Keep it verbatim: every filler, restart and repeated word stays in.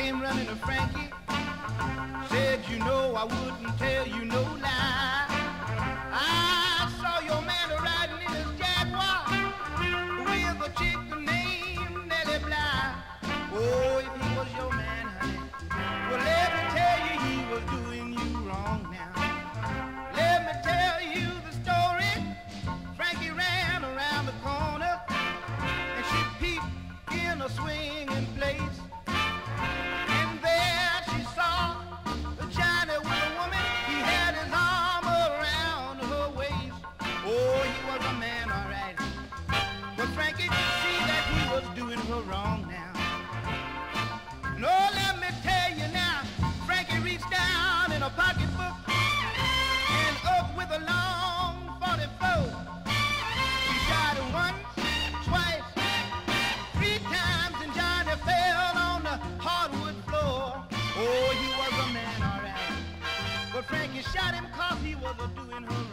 came running to Frankie, said, you know, I wouldn't tell you no lie. I saw your man riding in his Jaguar with a chick named Nellie Bly. Oh, if he was your man, honey, well, let me tell you, he was doing you wrong now. Let me tell you the story. Frankie ran around the corner, and she peeped in a swinging place. Frankie could see that he was doing her wrong now. No, let me tell you now, Frankie reached down in a pocketbook and up with a long forty-four. He shot her once, twice, three times, and Johnny fell on the hardwood floor. Oh, he was a man, all right. But Frankie shot him 'cause he was a doing her wrong.